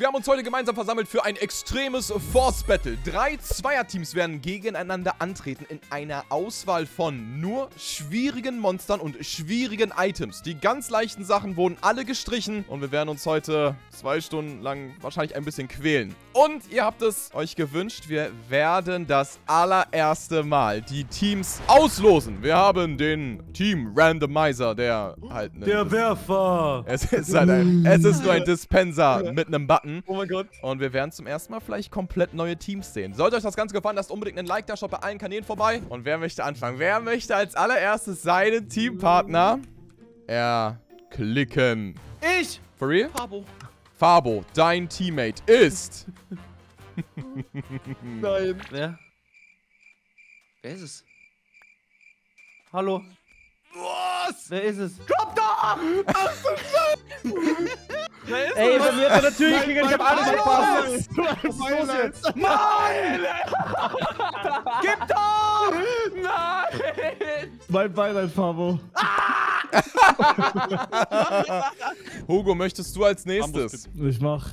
wir haben uns heute gemeinsam versammelt für ein extremes Force-Battle. 3 Zweierteams werden gegeneinander antreten in einer Auswahl von nur schwierigen Monstern und schwierigen Items. Die ganz leichten Sachen wurden alle gestrichen und wir werden uns heute 2 Stunden lang wahrscheinlich ein bisschen quälen. Und ihr habt es euch gewünscht, wir werden das allererste Mal die Teams auslosen. Wir haben den Team-Randomizer, der halt... Der Werfer! Es ist nur ein Dispenser mit einem Button. Oh mein Gott. Und wir werden zum ersten Mal vielleicht komplett neue Teams sehen. Sollte euch das Ganze gefallen, lasst unbedingt einen Like da, schaut bei allen Kanälen vorbei. Und wer möchte anfangen? Wer möchte als allererstes seinen Teampartner erklicken? Ich! For real? Fabo. Fabo, dein Teammate ist... Nein. Wer? Wer ist es? Hallo? Was? Wer ist es? Komm da! Ach du Scheiße! Ey, bei mir hat er natürlich gekriegt, ich hab alles verpasst! Du hast jetzt! Nein! Gib doch! Nein! Mein Beileid, Fabo. Hugo, möchtest du als nächstes? Ich mach.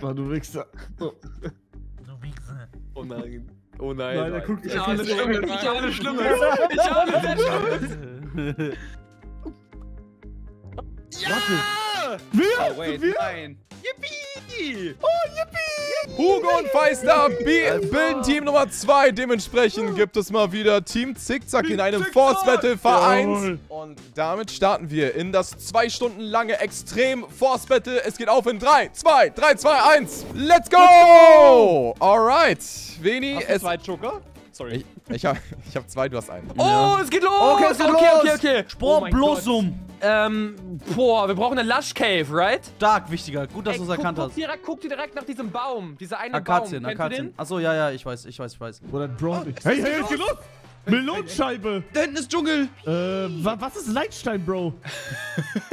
Mann, du Wichser. Du Wichser. Oh nein. Oh nein. Nein, er guckt nicht alles Schlimmes. Ich habe alles Schlimmes. Ich habe alles Schlimmes. Ja! Wir? Oh, wait, wir? Nein. Yippie! Oh, Yippie! Hugo und Feister bilden Team Nummer 2. Dementsprechend gibt es mal wieder Team Zickzack in einem Force-Battle-Verein. Und damit starten wir in das 2 Stunden lange Extrem-Force-Battle. Es geht auf in 3, 2, 1. Let's go! Alright. Veni, hast du es... 2 Joker? Sorry. Ich hab 2, du hast einen. Ja. Oh, es geht los! Okay. Sport bloß um. Wir brauchen eine Lush Cave, right? Dark, wichtiger. Gut, dass du es erkannt hast. Guck dir direkt nach diesem Baum. Dieser eine Akazien, Baum. Akazien. Achso, ja, ich weiß. Oder Bro. Hey, es geht los! Melonscheibe! Da hinten ist Dschungel! Was ist Leitstein, Bro?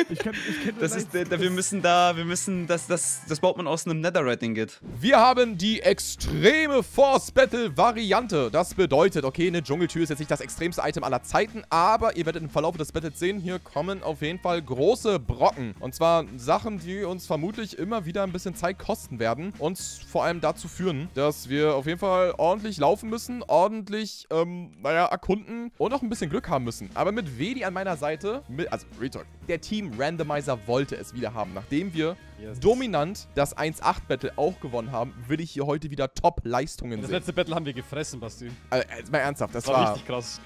ich kenn das ist der, das baut man aus einem Netherite-Ingot. Wir haben die extreme Force-Battle-Variante. Das bedeutet, okay, eine Dschungeltür ist jetzt nicht das extremste Item aller Zeiten, aber ihr werdet im Verlauf des Battles sehen, hier kommen auf jeden Fall große Brocken. Und zwar Sachen, die uns vermutlich immer wieder ein bisschen Zeit kosten werden und vor allem dazu führen, dass wir auf jeden Fall ordentlich laufen müssen, ordentlich, naja, erkunden und auch ein bisschen Glück haben müssen. Aber mit Veni an meiner Seite, also Retok, der Team Randomizer wollte es wieder haben. Nachdem wir dominant das 1-8-Battle auch gewonnen haben, will ich hier heute wieder Top-Leistungen sehen. Das letzte Battle haben wir gefressen, Basti. Also, mal ernsthaft, das war richtig krass.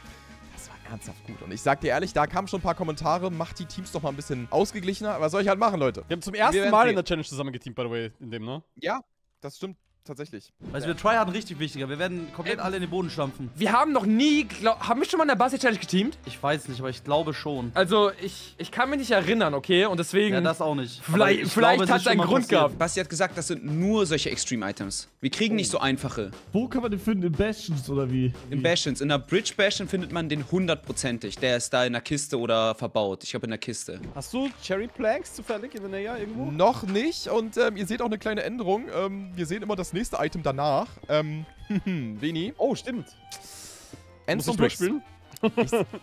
Das war ernsthaft gut. Und ich sag dir ehrlich, da kamen schon ein paar Kommentare, macht die Teams doch mal ein bisschen ausgeglichener. Was soll ich halt machen, Leute? Wir haben zum ersten Mal in der Challenge zusammen geteamt, by the way, in dem, ne? Ja, das stimmt. Tatsächlich. Also wir tryharden richtig wichtiger. Wir werden komplett alle in den Boden stampfen. Wir haben noch nie... Haben wir schon mal in der Basti-Challenge geteamt? Ich weiß nicht, aber ich glaube schon. Also ich kann mich nicht erinnern, okay? Und deswegen... Ja, das auch nicht. Vielleicht hat es einen Grund gehabt. Basti hat gesagt, das sind nur solche Extreme-Items. Wir kriegen nicht so einfache. Wo kann man den finden? In Bastions oder wie? In Bastions. In der Bridge Bastion findet man den 100%ig. Der ist da in der Kiste oder verbaut. Ich glaube in der Kiste. Hast du Cherry Planks zufällig in der Nähe irgendwo? Noch nicht. Und ihr seht auch eine kleine Änderung. Wir sehen immer das nächste Item danach. Veni. Oh, stimmt. Endstone Bricks.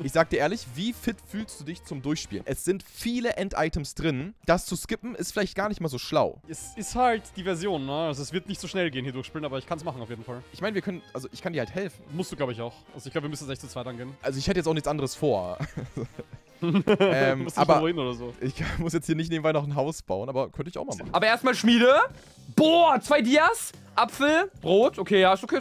Ich sag dir ehrlich, wie fit fühlst du dich zum Durchspielen? Es sind viele End-Items drin. Das zu skippen ist vielleicht gar nicht mal so schlau. Es ist halt die Version, ne? Also es wird nicht so schnell gehen hier durchspielen, aber ich kann es machen auf jeden Fall. Ich meine, wir können, also ich kann dir halt helfen. Musst du, glaube ich, auch. Also ich glaube, wir müssen 6:2 angehen. Also ich hätte jetzt auch nichts anderes vor. Aber oder so. Ich muss jetzt hier nicht nebenbei noch ein Haus bauen, aber könnte ich auch mal machen. Aber erstmal Schmiede. Boah, 2 Dias. Apfel, Brot, okay, ja, ist okay.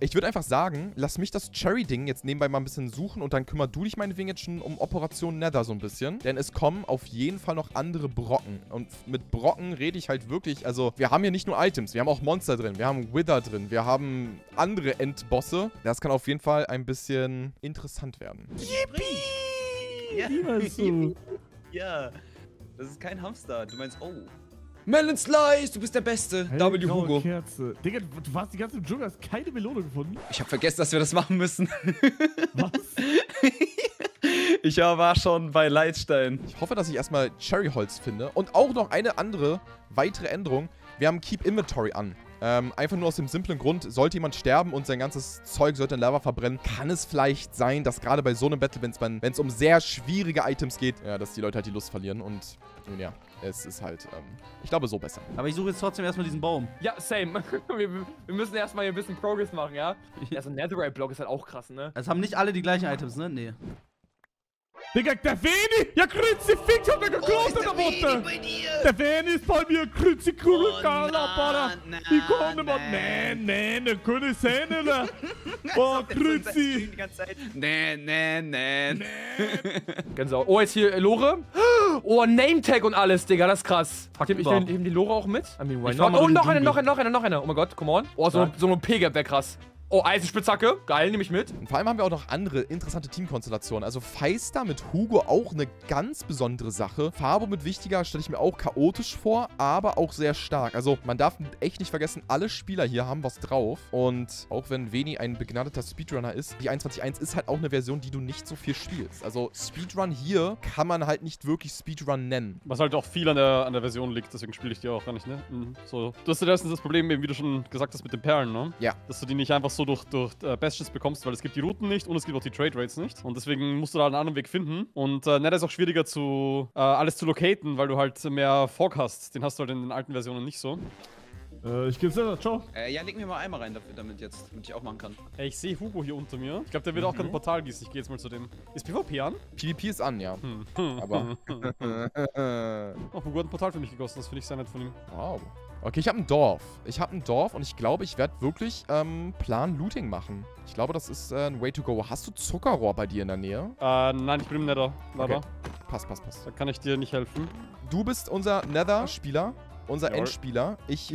Ich würde einfach sagen, lass mich das Cherry-Ding jetzt nebenbei mal ein bisschen suchen und dann kümmer du dich meinetwegen jetzt schon um Operation Nether so ein bisschen. Denn es kommen auf jeden Fall noch andere Brocken. Und mit Brocken rede ich halt wirklich, also wir haben hier nicht nur Items, wir haben auch Monster drin, wir haben Wither drin, wir haben andere Endbosse. Das kann auf jeden Fall ein bisschen interessant werden. Yippie! Ja. Niemals so. Ja, das ist kein Hamster, du meinst, oh. Melon Slice, du bist der Beste. Hey, W. Hugo. Kerze. Digga, du warst die ganze Dschungel, hast keine Melone gefunden. Ich habe vergessen, dass wir das machen müssen. Was? Ich war schon bei Leitstein. Ich hoffe, dass ich erstmal Cherryholz finde. Und auch noch eine andere weitere Änderung. Wir haben Keep Inventory an. Einfach nur aus dem simplen Grund, sollte jemand sterben und sein ganzes Zeug sollte in Lava verbrennen, kann es vielleicht sein, dass gerade bei so einem Battle, wenn es um sehr schwierige Items geht, ja, dass die Leute halt die Lust verlieren und, nun ja, es ist halt, ich glaube, so besser. Aber ich suche jetzt trotzdem erstmal diesen Baum. Ja, same. Wir müssen erstmal hier ein bisschen Progress machen, ja? Ja, so ein Netherite-Block ist halt auch krass, ne? Also haben nicht alle die gleichen Items, ne? Nee. Digga, der Veni! Ja, Kritzi, fickt, ich hab mir geklaut, der Mutter! Der Veni ist bei mir, Kritzi, Kurukala, Bada! Ich komme mal, nee, ne, kann ich sehen, ne? Boah, Kritzi! Nee. Ganz sauer. Oh, jetzt hier, Lore. Oh, Nametag und alles, Digga, das ist krass. Fuck, ich nehm die Lore auch mit. I mean, why not? Oh, noch eine. Oh mein Gott, come on. Oh, so ein P-Gap wäre krass. Oh, Eisenspitzhacke. Geil, nehme ich mit. Und vor allem haben wir auch noch andere interessante Teamkonstellationen. Also Feister mit Hugo auch eine ganz besondere Sache. Fabo mit Wichtiger stelle ich mir auch chaotisch vor, aber auch sehr stark. Also man darf echt nicht vergessen, alle Spieler hier haben was drauf. Und auch wenn Veni ein begnadeter Speedrunner ist, die 21.1 ist halt auch eine Version, die du nicht so viel spielst. Also Speedrun hier kann man halt nicht wirklich Speedrun nennen. Was halt auch viel an der Version liegt, deswegen spiele ich die auch gar nicht, ne? Mhm. So. Du hast ja erstens das Problem, eben wie du schon gesagt hast, mit den Perlen, ne? Ja. Dass du die nicht einfach so durch Bastions bekommst, weil es gibt die Routen nicht und es gibt auch die Trade Rates nicht. Und deswegen musst du da einen anderen Weg finden. Und das ist auch schwieriger alles zu locaten, weil du halt mehr Fork hast. Den hast du halt in den alten Versionen nicht so. Ich geb's dir, ciao. Ja, leg mir mal einmal rein, damit ich auch machen kann. Ey, ich sehe Hugo hier unter mir. Ich glaube, der wird auch kein Portal gießen. Ich gehe jetzt mal zu dem. Ist PvP an? PvP ist an, ja. Aber. Oh, Hugo hat ein Portal für mich gegossen. Das finde ich sehr nett von ihm. Wow. Okay, ich habe ein Dorf. Ich habe ein Dorf und ich glaube, ich werde wirklich Plan Looting machen. Ich glaube, das ist ein Way to go. Hast du Zuckerrohr bei dir in der Nähe? Nein, ich bin im Nether. Leider. Okay. Passt. Da kann ich dir nicht helfen. Du bist unser Nether-Spieler. Unser Endspieler. Ich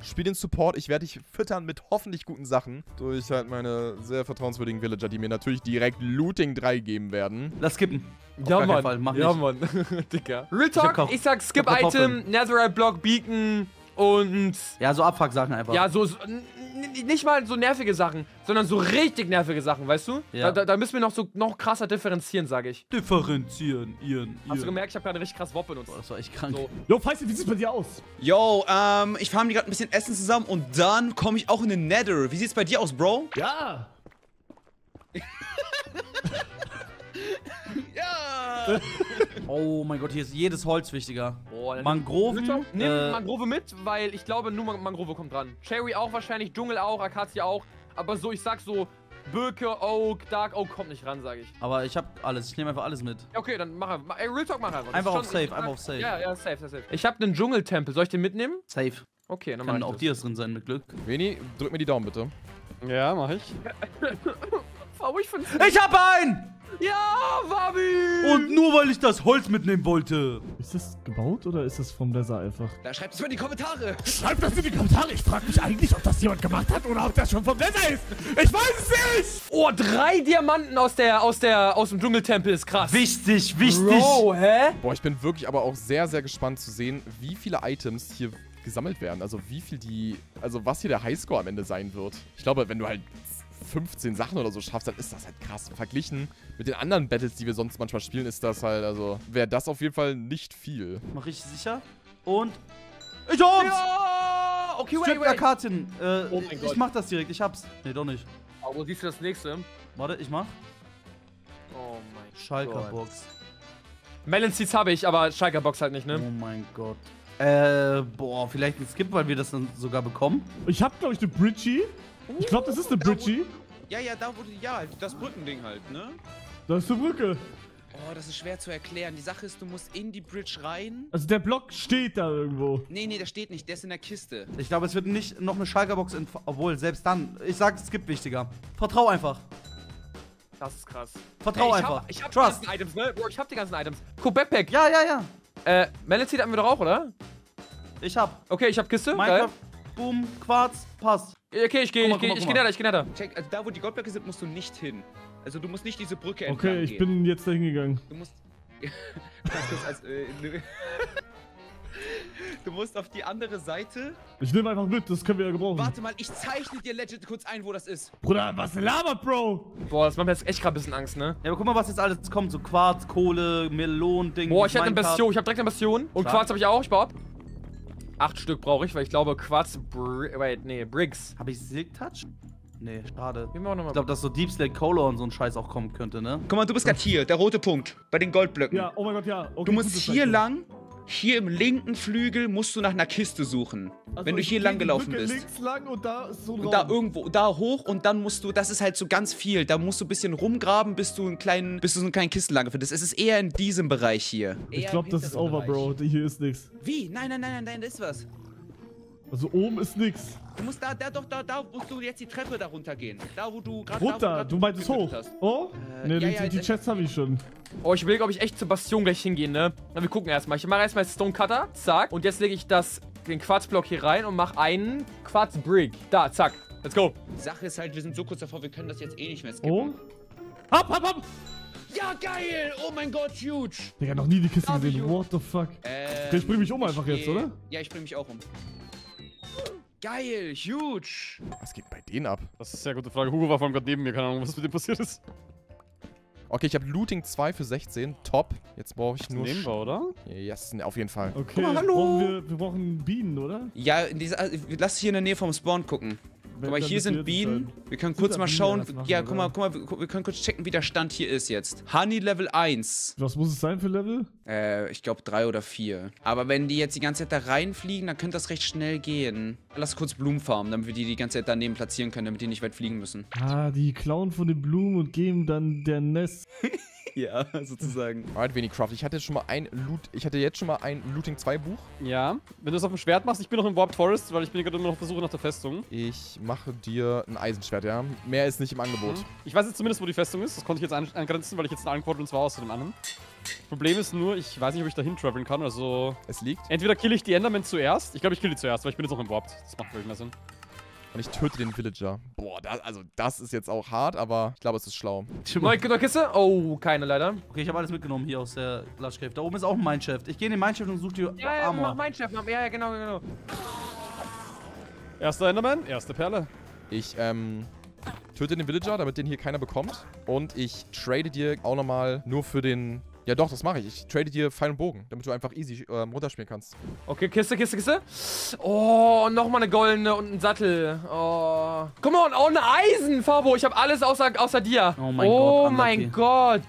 spiele den Support. Ich werde dich füttern mit hoffentlich guten Sachen. Durch halt meine sehr vertrauenswürdigen Villager, die mir natürlich direkt Looting 3 geben werden. Lass skippen. Ja, Mann. Mach ja, Mann. Digga. Retok, ich sag Skip-Item, Netherite-Block, Beacon. Und... ja, so Abfuck-Sachen einfach. Ja, so nicht mal so nervige Sachen, sondern so richtig nervige Sachen, weißt du? Ja. Da müssen wir noch krasser differenzieren, sage ich. Differenzieren, Hast du gemerkt, ich habe gerade richtig krass Wop benutzt. Boah, das war echt krank. So. Jo, Feister, wie sieht's bei dir aus? Jo, ich farm die gerade ein bisschen Essen zusammen und dann komme ich auch in den Nether. Wie sieht's bei dir aus, Bro? Ja! Ja! Oh mein Gott, hier ist jedes Holz wichtiger. Boah, Mangroven. Nimm Mangrove mit, weil ich glaube, nur Mangrove kommt dran. Cherry auch wahrscheinlich, Dschungel auch, Akazie auch. Aber so, ich sag so, Birke, Oak, Dark Oak kommt nicht ran, sage ich. Aber ich hab alles, ich nehme einfach alles mit. Okay, dann mach einfach. Ey, Real Talk, mach einfach. Einfach auf safe, einfach auf safe. Ja, safe. Ich hab einen Dschungeltempel, soll ich den mitnehmen? Safe. Okay, dann mach ich das. Kann auch dir drin sein, mit Glück. Veni, drück mir die Daumen bitte. Ja, mach ich. Ich hab einen! Ja, Fabi! Und nur weil ich das Holz mitnehmen wollte. Ist das gebaut oder ist das vom Desert einfach? Da schreibt es mir in die Kommentare. Schreibt das in die Kommentare. Ich frage mich eigentlich, ob das jemand gemacht hat oder ob das schon vom Desert ist. Ich weiß es nicht. Oh, 3 Diamanten aus dem Dschungeltempel ist krass. Wichtig. Bro, hä? Boah, ich bin wirklich aber auch sehr, sehr gespannt zu sehen, wie viele Items hier gesammelt werden. Also wie viel was hier der Highscore am Ende sein wird. Ich glaube, wenn du halt 15 Sachen oder so schaffst, dann ist das halt krass. Verglichen mit den anderen Battles, die wir sonst manchmal spielen, ist das halt, also, wäre das auf jeden Fall nicht viel. Mach ich sicher. Und... ich hab's! Ja! Okay, wait. Karten. Oh mein Gott. Ich mach das direkt, ich hab's. Nee, doch nicht. Aber wo siehst du das nächste? Warte, ich mach. Oh mein Gott. Schalkerbox. Melon Seeds habe ich, aber Schalkerbox halt nicht, ne? Oh mein Gott. Boah, vielleicht ein Skip, weil wir das dann sogar bekommen. Ich hab, glaube ich, eine Bridgie. Ich glaube, das ist eine Bridgie. Das Brückending halt, ne? Das ist eine Brücke. Oh, das ist schwer zu erklären. Die Sache ist, du musst in die Bridge rein. Also der Block steht da irgendwo. Nee, der steht nicht. Der ist in der Kiste. Ich glaube, es wird nicht noch eine Schalkerbox, obwohl, selbst dann. Ich sag, es gibt wichtiger. Vertrau einfach. Das ist krass. Vertrau einfach. Ich hab die ganzen Items, ne? Bro, ich hab die ganzen Items. Guck, Backpack. Ja. Melody hatten wir doch auch, oder? Ich hab. Okay, ich hab Kiste. Minecraft, Boom, Quarz, passt. Okay, ich geh da. Check, also da, wo die Goldblöcke sind, musst du nicht hin. Also du musst nicht diese Brücke entlang gehen. Okay, ich bin jetzt da hingegangen. Du musst... du musst auf die andere Seite... Ich nehme einfach mit, das können wir ja gebrauchen. Warte mal, ich zeichne dir legit kurz ein, wo das ist. Bruder, was labert, Bro? Boah, das macht mir jetzt echt gerade ein bisschen Angst, ne? Ja, aber guck mal, was jetzt alles kommt. So Quarz, Kohle, Melonen, Ding. Boah, ich hab eine Bastion. Ich hab direkt eine Bastion. Und Quarz hab ich auch, ich baue ab. 8 Stück brauche ich, weil ich glaube Quarz... Bricks. Habe ich Silk Touch? Nee, schade. Ich glaube, dass so Deep Slate Cola und so ein Scheiß auch kommen könnte, ne? Guck mal, du bist gerade hier, der rote Punkt, bei den Goldblöcken. Ja, oh mein Gott, ja. Okay, du musst hier lang, hier im linken Flügel musst du nach einer Kiste suchen. Also wenn du hier lang gelaufen bist. Links lang und da ist so ein Raum. Und da irgendwo, da hoch und dann musst du, das ist halt so ganz viel, da musst du ein bisschen rumgraben, bis du so einen kleinen Kistenlager findest. Es ist eher in diesem Bereich hier. Ich glaube, das ist over, Bro. Hier ist nichts. Wie? Nein, nein, nein, nein, nein, da ist was. Also oben ist nix. Du musst da musst du jetzt die Treppe da runtergehen. Da, wo du gerade... Runter? Du meintest hoch. Hast. Oh? Ne, ja, die Chests habe ich schon. Oh, ich will, glaube ich, echt zur Bastion gleich hingehen, ne? Na, wir gucken erstmal. Ich mache erstmal Stonecutter. Zack. Und jetzt lege ich den Quarzblock hier rein und mache einen Quarzbrick. Da, zack. Let's go. Sache ist halt, wir sind so kurz davor, wir können das jetzt eh nicht mehr skippen. Oh. Hopp, hopp, hopp. Ja, geil! Oh mein Gott, huge! Digga, noch nie die Kiste gesehen. Huge. What the fuck? Ich bring mich um einfach jetzt, oder? Ja, ich bring mich auch um. Geil, huge! Was geht bei denen ab? Das ist eine sehr gute Frage. Hugo war vor allem gerade neben mir, keine Ahnung, was mit dem passiert ist. Okay, ich habe Looting 2 für 16, top. Jetzt brauche ich nur... Nehmen wir, oder? Yes, ne, auf jeden Fall. Okay, guck mal, hallo! Wir brauchen Bienen, oder? Ja, lass hier in der Nähe vom Spawn gucken. Guck mal, hier sind Bienen. Wir können kurz mal schauen. Ja, guck mal, wir können kurz checken, wie der Stand hier ist jetzt. Honey Level 1. Was muss es sein für Level? Ich glaube 3 oder 4. Aber wenn die jetzt die ganze Zeit da reinfliegen, dann könnte das recht schnell gehen. Lass kurz Blumen farmen, damit wir die ganze Zeit daneben platzieren können, damit die nicht weit fliegen müssen. Ah, die klauen von den Blumen und geben dann der Nest. Ja, sozusagen. Alright, Veni Craft. Ich hatte jetzt schon mal ein Looting 2 Buch. Ja, wenn du es auf dem Schwert machst, ich bin noch im Warped Forest, weil ich bin gerade immer noch auf der Suche nach der Festung. Ich mache dir ein Eisenschwert, ja. Mehr ist nicht im Angebot. Mhm. Ich weiß jetzt zumindest, wo die Festung ist. Das konnte ich jetzt eingrenzen, weil ich jetzt einen Quadrat und zwar aus dem anderen. Problem ist nur, ich weiß nicht, ob ich dahin traveln kann, also... Es liegt. Entweder kill ich die Endermen zuerst. Ich glaube, ich kill die zuerst, weil ich bin jetzt noch im Warped. Das macht wirklich mehr Sinn. Und ich töte den Villager. Boah, das ist jetzt auch hart, aber ich glaube, es ist schlau. Neue Kiste? Oh, keine leider. Okay, ich habe alles mitgenommen hier aus der Glasscave. Da oben ist auch ein Mineshaft. Ich gehe in den Mineshaft und suche die Armor. Ja, mach Mineshaft. Ja, genau, genau. Erster Enderman, erste Perle. Ich, töte den Villager, damit den hier keiner bekommt. Und ich trade dir auch nochmal nur für den... Ja doch, das mache ich. Ich trade dir Pfeil und Bogen, damit du einfach easy runterspielen kannst. Okay, Kiste, Kiste, Kiste. Oh, nochmal eine goldene und ein Sattel. Oh. Guck mal, und auch eine Eisen, Fabo. Ich habe alles außer dir. Oh mein Gott. Oh mein Gott.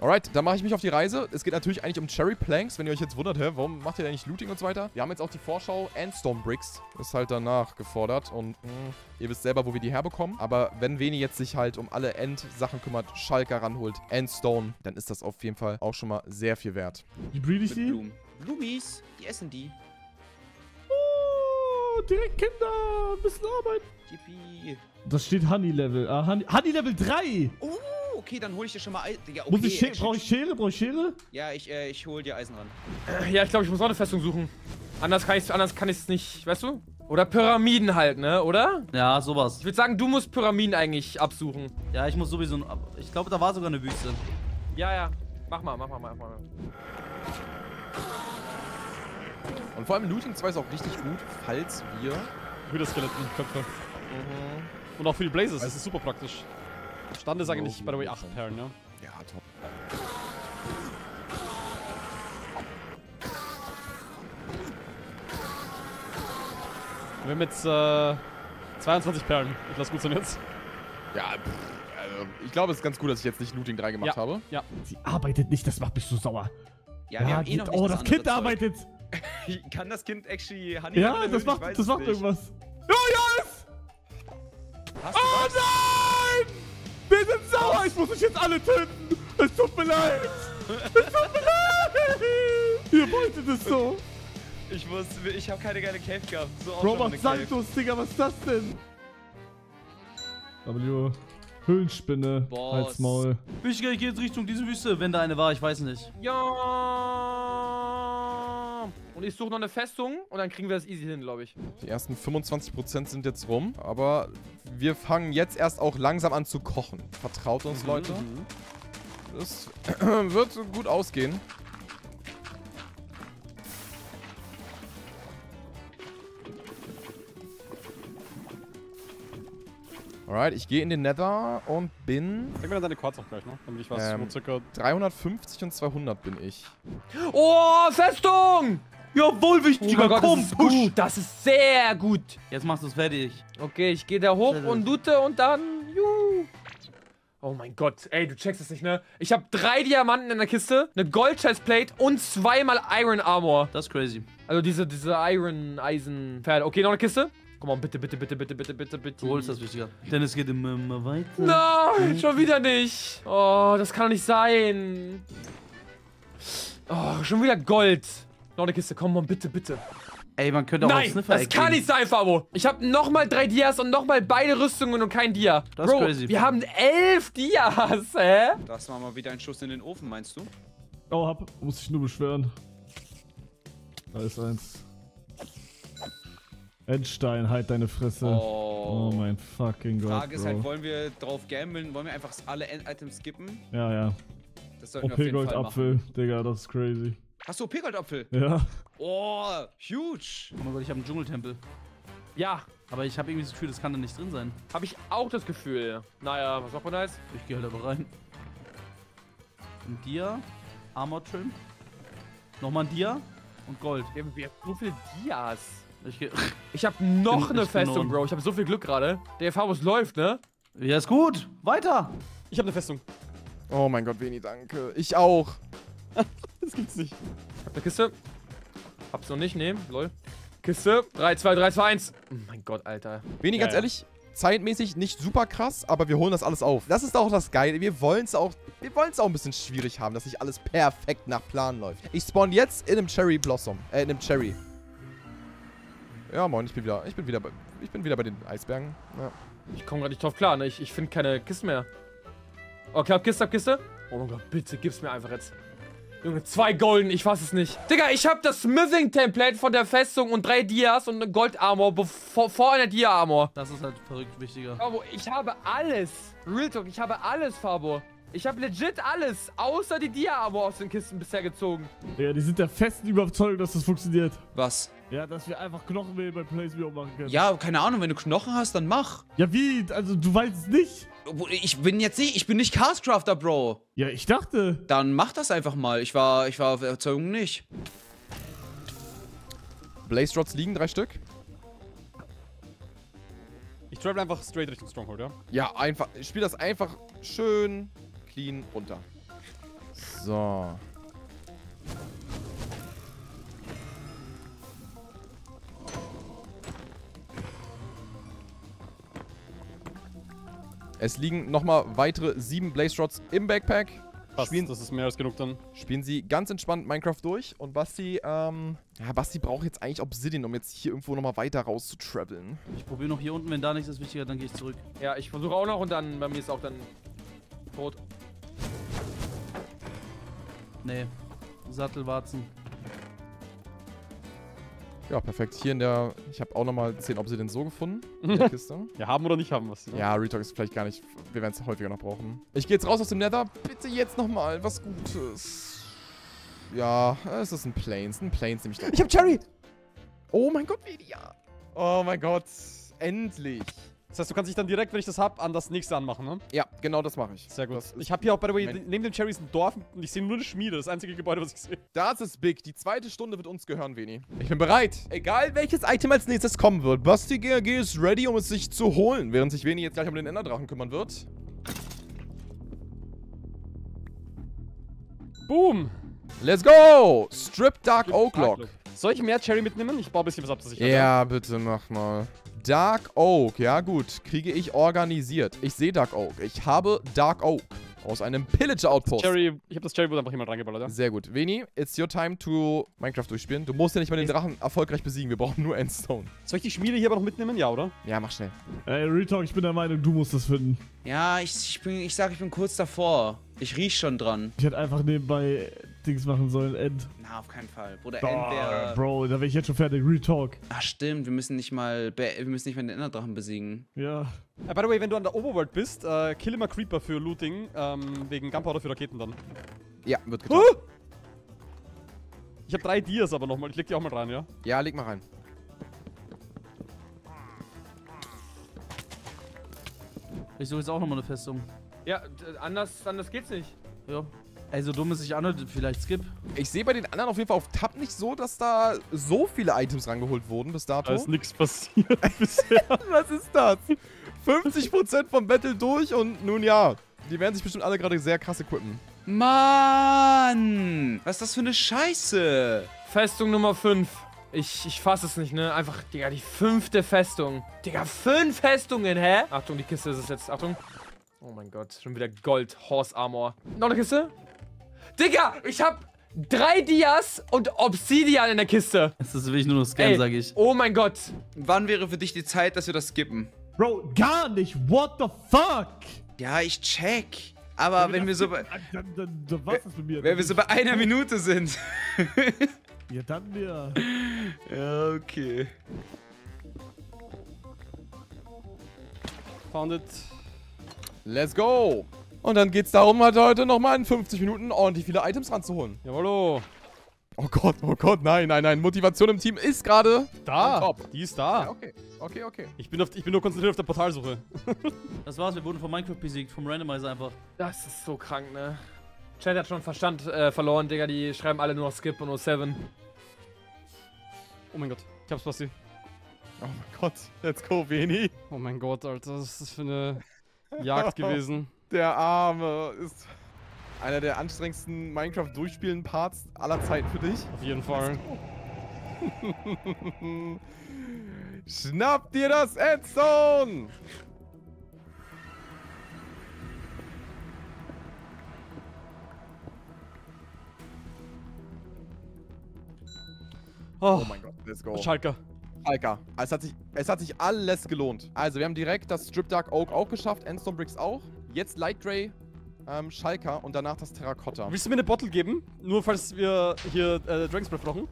Alright, dann mache ich mich auf die Reise. Es geht natürlich eigentlich um Cherry Planks. Wenn ihr euch jetzt wundert, hä, warum macht ihr eigentlich Looting und so weiter? Wir haben jetzt auch die Vorschau Endstorm Bricks. Ist halt danach gefordert und ihr wisst selber, wo wir die herbekommen. Aber wenn Veni jetzt sich halt um alle End-Sachen kümmert, Schalker ranholt, Endstone, dann ist das auf jeden Fall auch schon mal sehr viel wert. Wie breed ich die? Blumis, die essen die. Oh, direkt Kinder, ein bisschen arbeiten. Yippie. Das steht Honey Level. Ah, Honey Level 3. Oh, okay, dann hole ich dir schon mal Eisen. Ja, okay. Brauche ich Schere? Ja, ich hole dir Eisen ran. Ja, ich glaube, ich muss auch eine Festung suchen. Anders kann ich es nicht, weißt du? Oder Pyramiden halt, ne? Oder? Ja, sowas. Ich würde sagen, du musst Pyramiden eigentlich absuchen. Ja, ich muss sowieso... Ich glaube, da war sogar eine Wüste. Ja, ja. Mach mal. Und vor allem Looting 2 ist auch richtig gut, falls wir... Für das Skelett nicht köpfen. Und auch für die Blazes, das ist super praktisch. Stand ist eigentlich, by the way, 8 Perlen, ne? Ja, top. Wir haben jetzt 22 Perlen. Ich lass gut sein jetzt. Ja, pff. Ich glaube, es ist ganz gut, dass ich jetzt nicht Looting 3 gemacht habe. Ja. Sie arbeitet nicht, das macht mich so sauer. Ja, wir haben eh noch das Kind Zeug. Arbeitet! Kann das Kind actually Honey? Ja, das macht irgendwas. Oh, yes! Oh nein! Wir sind sauer! Ich muss euch jetzt alle töten! Es tut mir leid! Es tut mir leid! Ihr wolltet es so! Ich habe keine geile Cave gehabt. So Bro, mach Santos, Digga, was ist das denn? W. Höhlenspinne, Hals, Maul. Wichtiger, ich gehe jetzt Richtung diese Wüste, wenn da eine war, ich weiß nicht. Ja. Und ich suche noch eine Festung und dann kriegen wir das easy hin, glaube ich. Die ersten 25% sind jetzt rum, aber wir fangen jetzt erst auch langsam an zu kochen. Vertraut uns, Leute. Das wird gut ausgehen. Alright, ich gehe in den Nether und bin... Sag mir dann deine Quarz auch gleich, ne? Damit ich weiß, wo circa... 350 und 200 bin ich. Oh, Festung! Jawohl, wichtiger, oh Gott, komm, das push. Gut. Das ist sehr gut. Jetzt machst du es fertig. Okay, ich gehe da hoch und loote und dann... Juhu. Oh mein Gott, ey, du checkst das nicht, ne? Ich habe 3 Diamanten in der Kiste, eine Gold-Chestplate und 2-mal Iron Armor. Das ist crazy. Also diese Eisen-Pferde. Okay, noch eine Kiste. Komm mal, bitte, bitte, bitte, bitte, bitte, bitte, bitte. Du holst das wichtiger. Denn es geht immer weiter. Nein, schon wieder nicht. Oh, das kann doch nicht sein. Oh, schon wieder Gold. Noch eine Kiste, komm mal, bitte, bitte. Ey, man könnte auch einen Sniffer erkennen. Nein, das kann nicht sein, Fabo. Ich habe nochmal 3 Dias und nochmal beide Rüstungen und kein Dia. Das Bro, ist crazy. Wir haben 11 Dias, hä? Das war mal wieder ein Schuss in den Ofen, meinst du? Oh, muss ich nur beschweren. Da ist eins. Endstein, halt deine Fresse. Oh, oh mein fucking Gott, Frage ist halt, wollen wir drauf gamblen? Wollen wir einfach alle Items skippen? Ja, ja. Das sollten wir auf jeden Fall machen. OP-Gold-Apfel, Digga, das ist crazy. Hast du OP-Gold-Apfel? Ja. Oh, huge. Oh mein Gott, ich habe einen Dschungeltempel. Ja. Aber ich habe irgendwie das Gefühl, das kann da nicht drin sein. Habe ich auch das Gefühl. Naja, was macht man da jetzt? Ich gehe halt aber rein. Ein Dia, Armor-Trim. Nochmal ein Dia und Gold. Wir haben so viele Dias. Ich hab noch eine Festung, Bro. Ich hab so viel Glück gerade. Der Fabus läuft, ne? Ja, ist gut. Weiter. Ich hab eine Festung. Oh mein Gott, Veni, danke. Ich auch. Das gibt's nicht. Ich hab eine Kiste. Hab's noch nicht, ne? Lol. Kiste. 3, 2, 3, 2, 1. Oh mein Gott, Alter. Veni, ganz ehrlich, zeitmäßig nicht super krass, aber wir holen das alles auf. Das ist auch das Geile. Wir wollen es auch ein bisschen schwierig haben, dass nicht alles perfekt nach Plan läuft. Ich spawn jetzt in einem Cherry Blossom. In einem Cherry. Ja, moin, ich bin wieder bei den Eisbergen. Ja. Ich komme gerade nicht drauf klar, ne? Ich finde keine Kiste mehr. Okay, hab Kiste. Oh mein Gott, bitte gib's mir einfach jetzt. Junge, 2 Golden, ich fass es nicht. Digga, ich hab das Smithing-Template von der Festung und 3 Dias und eine Gold-Armor vor einer Dia-Armor. Das ist halt verrückt wichtiger. Fabo, ich habe alles. Real Talk, ich habe alles, Fabo. Ich habe legit alles, außer die Dia-Armor aus den Kisten bisher gezogen. Ja, die sind der festen Überzeugung, dass das funktioniert. Was? Ja, dass wir einfach Knochenmehl bei PlaysMC machen können. Ja, keine Ahnung, wenn du Knochen hast, dann mach. Ja, wie? Also, du weißt es nicht? Ich bin nicht CastCrafter, Bro. Ja, ich dachte. Dann mach das einfach mal. Ich war auf Erzeugung nicht. Blaze Rods liegen, 3 Stück. Ich travel einfach straight Richtung Stronghold, ja? Ja, einfach. Ich spiel das einfach schön clean runter. So. Es liegen nochmal weitere 7 Blaze Rods im Backpack. Passt, das ist mehr als genug dann. Spielen sie ganz entspannt Minecraft durch. Und Basti, ja, Basti braucht jetzt eigentlich Obsidian, um jetzt hier irgendwo nochmal weiter raus zu traveln. Ich probiere noch hier unten, wenn da nichts ist wichtiger, dann gehe ich zurück. Ja, ich versuche auch noch und dann, bei mir ist auch dann tot. Nee, Sattelwarzen. Ja, perfekt. Hier in der... Ich habe auch nochmal 10 Obsidian so gefunden. In der Kiste. Ja, haben oder nicht haben, was? Ja, Retok ist vielleicht gar nicht... Wir werden es häufiger noch brauchen. Ich gehe jetzt raus aus dem Nether. Bitte jetzt nochmal was Gutes. Ja, es ist ein Plains. Ein Plains nämlich. Ich habe Cherry! Oh mein Gott, Veni, ja. Oh mein Gott. Endlich. Das heißt, du kannst dich dann direkt, wenn ich das hab, an das nächste anmachen, ne? Ja, genau das mache ich. Sehr gut. Ich habe hier auch, by the way, neben den Cherries ein Dorf und ich sehe nur eine Schmiede, das einzige Gebäude, was ich sehe. Das ist big. Die zweite Stunde wird uns gehören, Veni. Ich bin bereit. Egal, welches Item als nächstes kommen wird. Basti GRG ist ready, um es sich zu holen, während sich Veni jetzt gleich um den Enderdrachen kümmern wird. Boom. Let's go. Strip Dark Oaklock. Soll ich mehr Cherry mitnehmen? Ich baue ein bisschen was ab, das ich habe. Ja, bitte mach mal. Dark Oak, ja gut, kriege ich organisiert. Ich sehe Dark Oak. Ich habe Dark Oak aus einem Pillager-Outpost. Ich habe das Cherry wohl einfach jemand reingeballert, ja? Sehr gut. Veni, it's your time to Minecraft durchspielen. Du musst ja nicht mal den Drachen erfolgreich besiegen. Wir brauchen nur Endstone. Soll ich die Schmiede hier aber noch mitnehmen? Ja, oder? Ja, mach schnell. Ey, Retok, ich bin der Meinung, du musst das finden. Ja, ich bin kurz davor. Ich riech schon dran. Ich hätte einfach nebenbei Dings machen sollen, End. Na, auf keinen Fall. Bruder, End wäre... Bro, da wäre ich jetzt schon fertig. Retok. Ach, stimmt. Wir müssen nicht mal den Enderdrachen besiegen. Ja. By the way, wenn du an der Overworld bist, kill immer Creeper für Looting, wegen Gunpowder für Raketen dann. Ja, wird getan. Ich habe 3 Dias aber nochmal. Ich leg die auch mal rein, ja? Ja, leg mal rein. Ich suche jetzt auch nochmal eine Festung. Ja, anders geht's nicht. Ja. Ey, so dumm es sich anhört, vielleicht Skip. Ich sehe bei den anderen auf jeden Fall auf Tab nicht so, dass da so viele Items rangeholt wurden bis dato. Da ist nichts passiert bisher. Was ist das? 50% vom Battle durch und nun ja, die werden sich bestimmt alle gerade sehr krass equippen. Mann! Was ist das für eine Scheiße? Festung Nummer 5. Ich fass es nicht, ne? Einfach, Digga, die 5. Festung. Digga, 5 Festungen, hä? Achtung, die Kiste ist es jetzt. Achtung. Oh mein Gott, schon wieder Gold, Horse Armor. Noch eine Kiste? Digga, ich hab 3 Dias und Obsidian in der Kiste. Das ist wirklich nur noch Scam, sag ich. Oh mein Gott. Wann wäre für dich die Zeit, dass wir das skippen? Bro, gar nicht. What the fuck? Ja, ich check. Aber wenn wir so bei... Wenn wir so bei einer Minute sind. Ja, dann wir. Ja, okay. Found it. Let's go! Und dann geht's darum, halt heute nochmal in 50 Minuten ordentlich viele Items ranzuholen. Jawollo! Oh Gott, nein, nein, nein. Motivation im Team ist gerade da. Die ist da. Ja, okay, okay, okay. Ich bin nur konzentriert auf der Portalsuche. Das war's, wir wurden von Minecraft besiegt, vom Randomizer einfach. Das ist so krank, ne? Chat hat schon Verstand verloren, Digga. Die schreiben alle nur noch Skip und 07. Oh mein Gott, ich hab's, Basti. Oh mein Gott, let's go, Veni. Oh mein Gott, Alter, das ist für eine... Jagd gewesen. Der Arme ist einer der anstrengendsten Minecraft-Durchspielen-Parts aller Zeiten für dich. Auf jeden Fall. Schnapp dir das Endzone! Oh mein Gott, let's go. Schalker. Alter, es hat sich alles gelohnt. Also, wir haben direkt das Strip Dark Oak auch geschafft, Endstone Bricks auch. Jetzt Light Grey, Schalker und danach das Terrakotta. Willst du mir eine Bottle geben? Nur falls wir hier Dragon's Breath brauchen?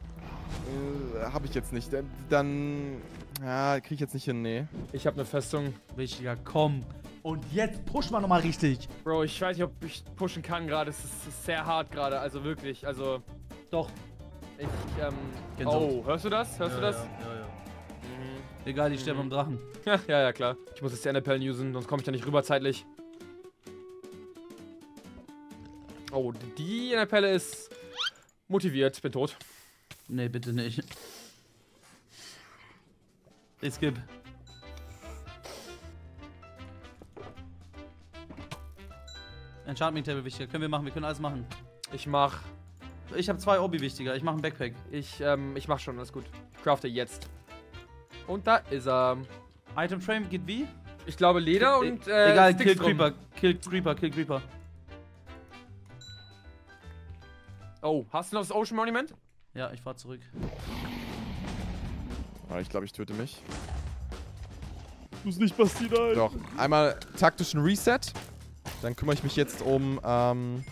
Hab ich jetzt nicht. Dann krieg ich jetzt nicht hin, nee. Ich hab eine Festung. Wichtiger, komm. Und jetzt push mal nochmal richtig. Bro, ich weiß nicht, ob ich pushen kann gerade. Es ist sehr hart gerade, also wirklich. Also, doch. Oh, hörst du das? Hörst du das? Ja, ja, ja. Egal, ich sterbe am Drachen. Ja, ja, ja, klar. Ich muss jetzt die Enderperlen usen, sonst komme ich da nicht rüber zeitlich. Oh, die Enderperle ist motiviert. Bin tot. Nee, bitte nicht. Ich skip. Enchantment Table wichtiger. Können wir machen, wir können alles machen. Ich habe 2 Obi wichtiger. Ich mache einen Backpack. Ich mach schon, alles gut. Ich crafte jetzt. Und da ist er. Item Frame geht wie? Ich glaube Leder und egal, Sticks Kill Creeper. Oh, hast du noch das Ocean Monument? Ja, ich fahr zurück. Ich glaube, ich töte mich. Du bist nicht Basti da. Doch, einmal taktischen Reset. Dann kümmere ich mich jetzt um, dann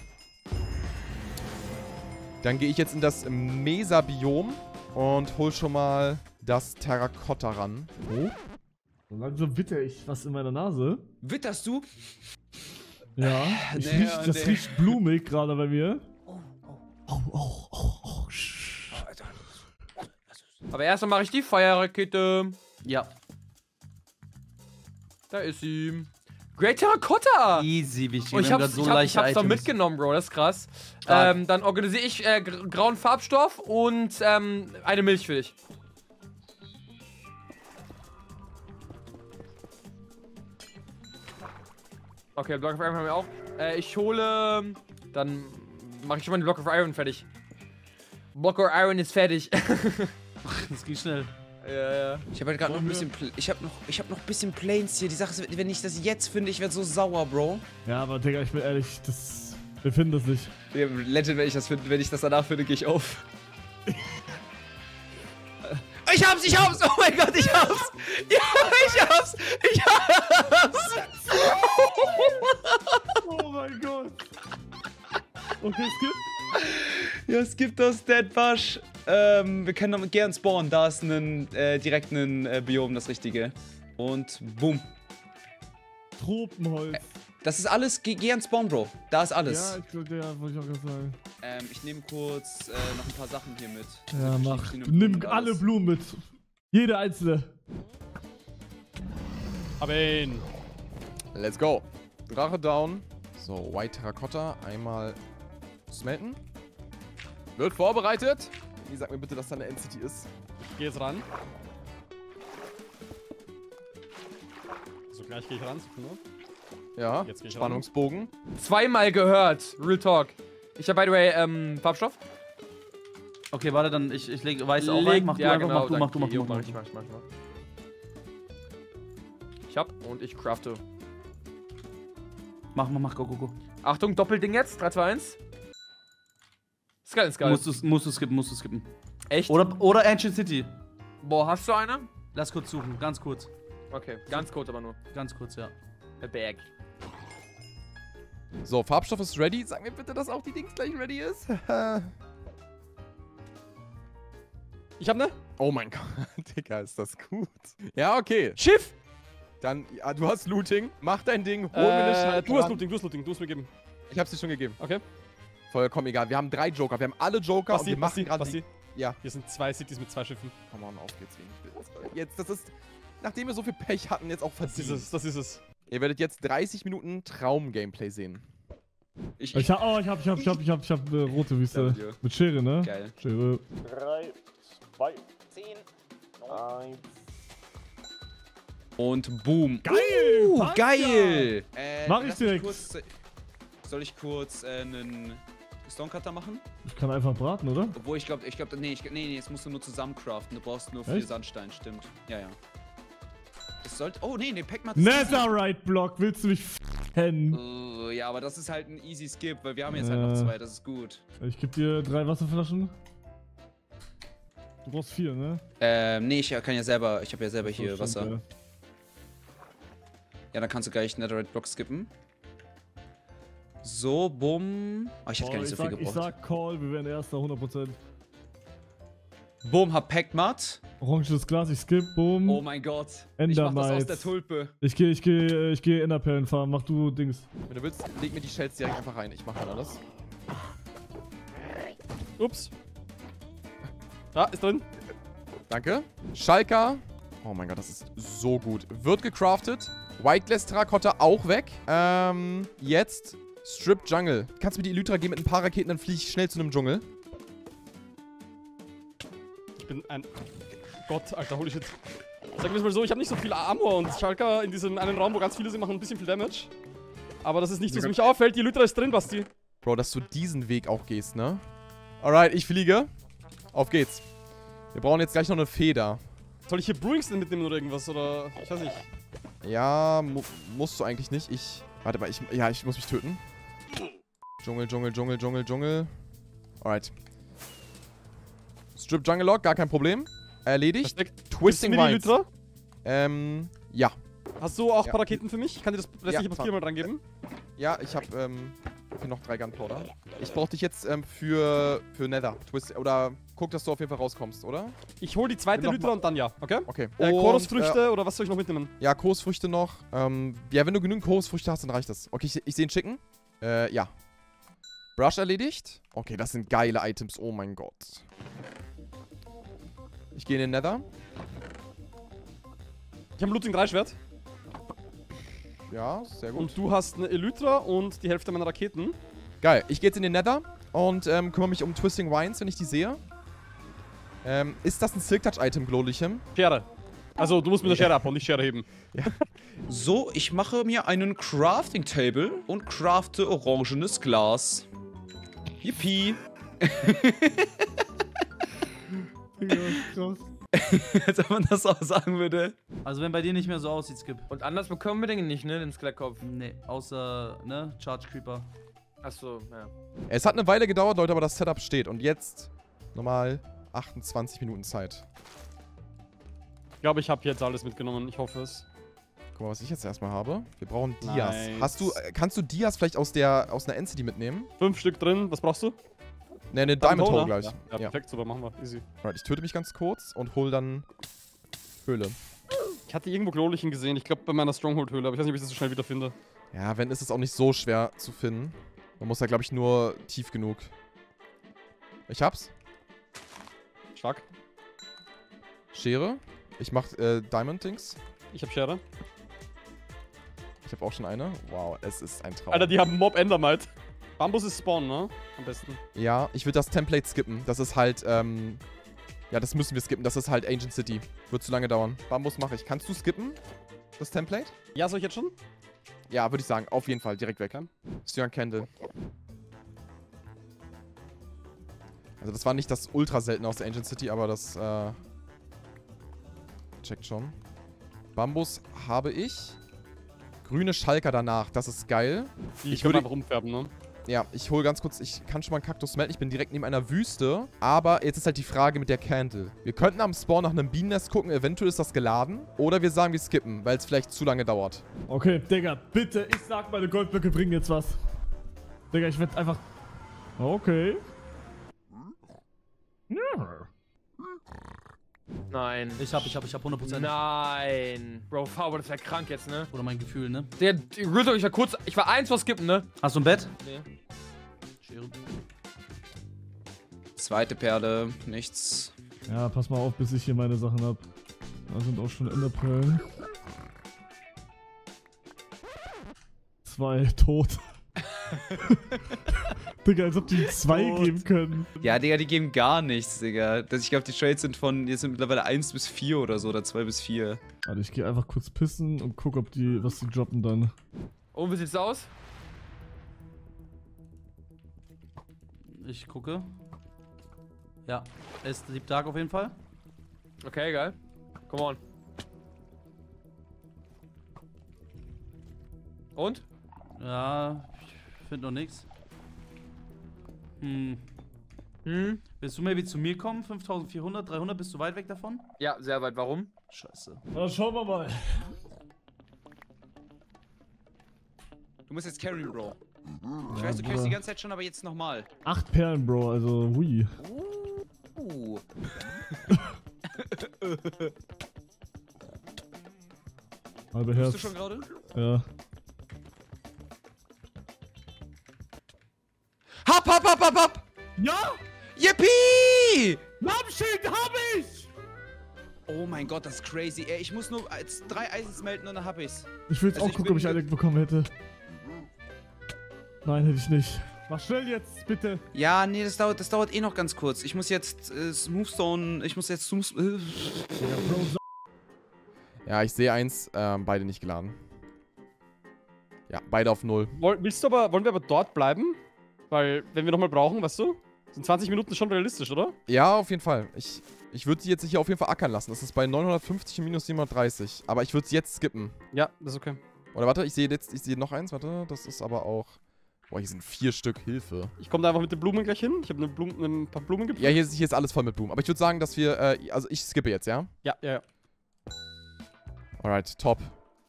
gehe ich jetzt in das Mesa-Biom und hol schon mal das Terrakotta ran. Oh. Langsam witter ich was in meiner Nase. Witterst du? Ja, das riecht blumig gerade bei mir. Oh. Alter. Aber erstmal mache ich die Feuerrakete. Ja. Da ist sie. Great Terrakotta! Easy, wichtig. Oh, ich hab's doch mitgenommen, Bro, das ist krass. Dann organisiere ich grauen Farbstoff und eine Milch für dich. Okay, Block of Iron haben wir auch. Ich hole... Dann mache ich schon mal den Block of Iron fertig. Block of Iron ist fertig. Das geht schnell. Ja, ja. Ich habe halt gerade noch ein bisschen... Ich hab noch ein bisschen Planes hier. Die Sache ist, wenn ich das jetzt finde, ich werde so sauer, Bro. Ja, aber Digga, ich bin ehrlich, das... Wir finden das nicht. Ja, legend, wenn ich das finde, wenn ich das danach finde, gehe ich auf. Ich hab's! Oh mein Gott, ich hab's! Ja, ich hab's! Oh mein Gott. Okay, skip. Ja, skip das Deadbush. Wir können damit gern spawnen. Da ist direkt ein Biom, das Richtige. Und boom. Tropenholz. Das ist alles. Geh an Spawn, Bro. Da ist alles. Ja, ich glaube, ja, wollte ich auch gerade sagen. Ich nehme kurz noch ein paar Sachen hier mit. Ja, mach. Nimm alle Blumen mit. Jede einzelne. Hab ihn. Let's go. Drache down. So, White Terrakotta. Einmal Smelten. Wird vorbereitet. Wie sagt mir bitte, dass da eine Entity ist. Ich gehe jetzt ran. So, gleich gehe ich ran. Ja, jetzt gehe ich Spannungsbogen. Ran. Zweimal gehört. Real Talk. Ich habe, by the way, Farbstoff. Okay, warte, dann ich lege weiß auch rein. Mach ja, du einfach, genau, mach du. Ich hab und ich crafte. Mach, go. Achtung, Doppelding jetzt. 3, 2, 1. Skull in Skull. Musst du skippen. Echt? Oder Ancient City. Boah, hast du eine? Lass kurz suchen, ganz kurz. Okay, ganz kurz aber nur. Ganz kurz, ja. A bag. So, Farbstoff ist ready. Sag mir bitte, dass auch die Dings gleich ready ist. Ich hab ne? Oh mein Gott, Digga, ist das gut. Ja, okay. Schiff! Dann, ja, du hast Looting. Mach dein Ding. Hol mir eine Scheibe. Du hast Looting. Du hast mir gegeben. Ich hab's dir schon gegeben. Okay. Vollkommen egal. Wir haben 3 Joker. Wir haben alle Joker. Basti, und wir machen gerade. Ja. Hier sind 2 Cities mit 2 Schiffen. Komm on, auf geht's. Jetzt, das ist, nachdem wir so viel Pech hatten, jetzt auch verdient. Das ist es. Ihr werdet jetzt 30 Minuten Traum-Gameplay sehen. Ich hab rote Wüste. Ja, mit Schere, ne? Geil. Schere. 3, 2, 10, 1. Und boom. Geil! Geil! Mach ich direkt. Soll ich kurz einen Stonecutter machen? Ich kann einfach braten, oder? Obwohl, ich glaube, nee, jetzt musst du nur zusammen craften. Du brauchst nur viel Sandstein, stimmt. Ja. Das sollte. Oh, nee, pack mal zusammen. Netherite-Block, willst du mich f***en? Oh, ja, aber das ist halt ein easy Skip, weil wir haben jetzt halt noch 2, das ist gut. Ich geb dir 3 Wasserflaschen. Du brauchst 4, ne? Nee, ich hab ja selber hier stimmt, Wasser. Ja, dann kannst du gleich Netherite-Block skippen. So, bumm. Oh, ich hätte gar nicht so viel gebraucht. Ich sag Call, wir werden Erster, 100%. Boom, hab Packmat. Oranges Glas, ich skip, boom. Oh mein Gott. Ich mach das aus der Tulpe. Ich geh Enderperlen farmen, mach du Dings. Wenn du willst, leg mir die Shells direkt einfach rein. Ich mach dann alles. Ups. Ah, ist drin. Danke. Schalker. Oh mein Gott, das ist so gut. Wird gecraftet. Whiteglass Terrakotta auch weg. Jetzt Strip Jungle. Kannst du mir die Elytra geben mit ein paar Raketen, dann fliege ich schnell zu einem Dschungel. Ich bin ein... Gott, Alter, holy shit. Sag mir mal so, ich habe nicht so viel Armor und Schalker in diesem einen Raum, wo ganz viele sind, machen ein bisschen viel Damage. Aber das ist nichts, was mich auffällt. Die Elytra ist drin, Basti. Bro, dass du diesen Weg auch gehst, ne? Alright, ich fliege. Auf geht's. Wir brauchen jetzt gleich noch eine Feder. Soll ich hier Brewings denn mitnehmen oder irgendwas? Oder... Ich weiß nicht. Ja, musst du eigentlich nicht. Ich... Warte mal, ich muss mich töten. Dschungel. Alright. Strip Jungle Lock, gar kein Problem. Erledigt. Versteckt. Twisting Vines. Ja. Hast du auch ein paar Raketen für mich? Ich kann dir das restliche Papier mal dran geben. Ja, ich habe hier noch 3 Gunpowder. Ich brauche dich jetzt für Nether. Twist oder guck, dass du auf jeden Fall rauskommst, oder? Ich hole die zweite Elytra und dann ja, okay? Okay. Chorusfrüchte oder was soll ich noch mitnehmen? Ja, Chorusfrüchte noch. Ja, wenn du genügend Chorusfrüchte hast, dann reicht das. Okay, ich sehe ihn schicken. Ja. Brush erledigt. Okay, das sind geile Items. Oh mein Gott. Ich gehe in den Nether. Ich habe ein Looting 3 Schwert. Ja, sehr gut. Und du hast eine Elytra und die Hälfte meiner Raketen. Geil. Ich gehe jetzt in den Nether und kümmere mich um Twisting Vines, wenn ich die sehe. Ist das ein Silk Touch Item, Glowlichem? Schere. Also, du musst mit der Schere abhauen, nicht Schere heben. Ja. So, ich mache mir einen Crafting Table und crafte orangenes Glas. Yippie. Als ob man das auch sagen würde. Also wenn bei dir nicht mehr so aussieht, Skip. Und anders bekommen wir den nicht, ne, den Skelettkopf. Nee, außer, ne, Charge Creeper. Achso, ja. Es hat eine Weile gedauert, Leute, aber das Setup steht. Und jetzt nochmal 28 Minuten Zeit. Ich glaube, ich habe jetzt alles mitgenommen. Ich hoffe es. Guck mal, was ich jetzt erstmal habe. Wir brauchen Dias. Nice. Kannst du Dias vielleicht aus einer Entity mitnehmen? 5 Stück drin. Was brauchst du? Ne, Diamond Hole gleich. Ja, perfekt, super, machen wir. Easy. Alright, ich töte mich ganz kurz und hol dann Höhle. Ich hatte irgendwo Glowlichen gesehen, ich glaube bei meiner Stronghold-Höhle, aber ich weiß nicht, ob ich das so schnell wiederfinde. Ja, wenn, ist es auch nicht so schwer zu finden. Man muss da, glaube ich, nur tief genug. Ich hab's. Stark. Schere. Ich mach Diamond-Dings. Ich hab Schere. Ich hab auch schon eine. Wow, es ist ein Traum. Alter, die haben Mob-Endermite. Bambus ist Spawn, ne? Am besten. Ja, ich würde das Template skippen. Das ist halt, ja, das müssen wir skippen. Das ist halt Ancient City. Wird zu lange dauern. Bambus mache ich. Kannst du skippen? Das Template? Ja, soll ich jetzt schon? Ja, würde ich sagen. Auf jeden Fall. Direkt weg. Ja. Cyan Candle. Also das war nicht das ultra seltene aus der Ancient City, aber das, checkt schon. Bambus habe ich. Grüne Schalker danach. Das ist geil. Ich würde einfach rumfärben, ne? Ja, ich hole ganz kurz, ich kann schon mal einen Kaktus smelten. Ich bin direkt neben einer Wüste. Aber jetzt ist halt die Frage mit der Candle. Wir könnten am Spawn nach einem Bienennest gucken. Eventuell ist das geladen. Oder wir sagen, wir skippen, weil es vielleicht zu lange dauert. Okay, Digga, bitte. Ich sag, meine Goldblöcke bringen jetzt was. Digga, ich werde einfach... Okay. Nein. Ich hab 100%. Nein. Bro, Fabo, das wäre krank jetzt, ne? Oder mein Gefühl, ne? Der Retok, ich war kurz. Ich war eins vor Skippen, ne? Hast du ein Bett? Nee. Schere. Zweite Perle, nichts. Ja, pass mal auf, bis ich hier meine Sachen hab. Da sind auch schon Enderperlen. Zwei tot. Digga, als ob die zwei geben können. Ja, Digga, die geben gar nichts, Digga. Ich glaube, die Trades sind von, jetzt sind mittlerweile 1 bis 4 oder so, oder 2 bis 4. Warte, ich gehe einfach kurz pissen und guck, ob die, was die droppen dann. Oh, wie sieht's aus? Ich gucke. Ja, ist Deep Dark auf jeden Fall. Okay, geil. Come on. Und? Ja, ich finde noch nichts. Hm. Willst du maybe zu mir kommen? 5400, 300, bist du weit weg davon? Ja, sehr weit. Warum? Scheiße. Na, schauen wir mal. Du musst jetzt carry, Bro. Ich weiß, du carryst die ganze Zeit schon, aber jetzt nochmal. 8 Perlen, Bro, also hui. Halbe Herz. Bist du schon gerade? Ja. Hab, hab, hab, hab, hab! Ja! Yippie! Lampschild hab ich! Oh mein Gott, das ist crazy. Ey, ich muss nur 3 Eisen smelten und dann hab ich's. Ich will jetzt also auch gucken, ob ich eine bekommen hätte. Nein, hätte ich nicht. Mach schnell jetzt, bitte. Ja, nee, das dauert eh noch ganz kurz. Ich muss jetzt Smoothstone. Ich muss jetzt Smoothstone. Ja, ich sehe eins, beide nicht geladen. Ja, beide auf 0. Wollen wir aber dort bleiben? Weil, wenn wir nochmal brauchen, weißt du, sind 20 Minuten schon realistisch, oder? Ja, auf jeden Fall. Ich würde sie jetzt hier auf jeden Fall ackern lassen. Das ist bei 950 und minus 730. Aber ich würde es jetzt skippen. Ja, das ist okay. Oder warte, ich sehe noch eins. Warte, das ist aber auch... Boah, hier sind 4 Stück. Hilfe. Ich komme da einfach mit den Blumen gleich hin. Ich habe ein paar Blumen gepflückt. Ja, hier ist alles voll mit Blumen. Aber ich würde sagen, dass wir... also ich skippe jetzt, ja? Ja. Alright, top.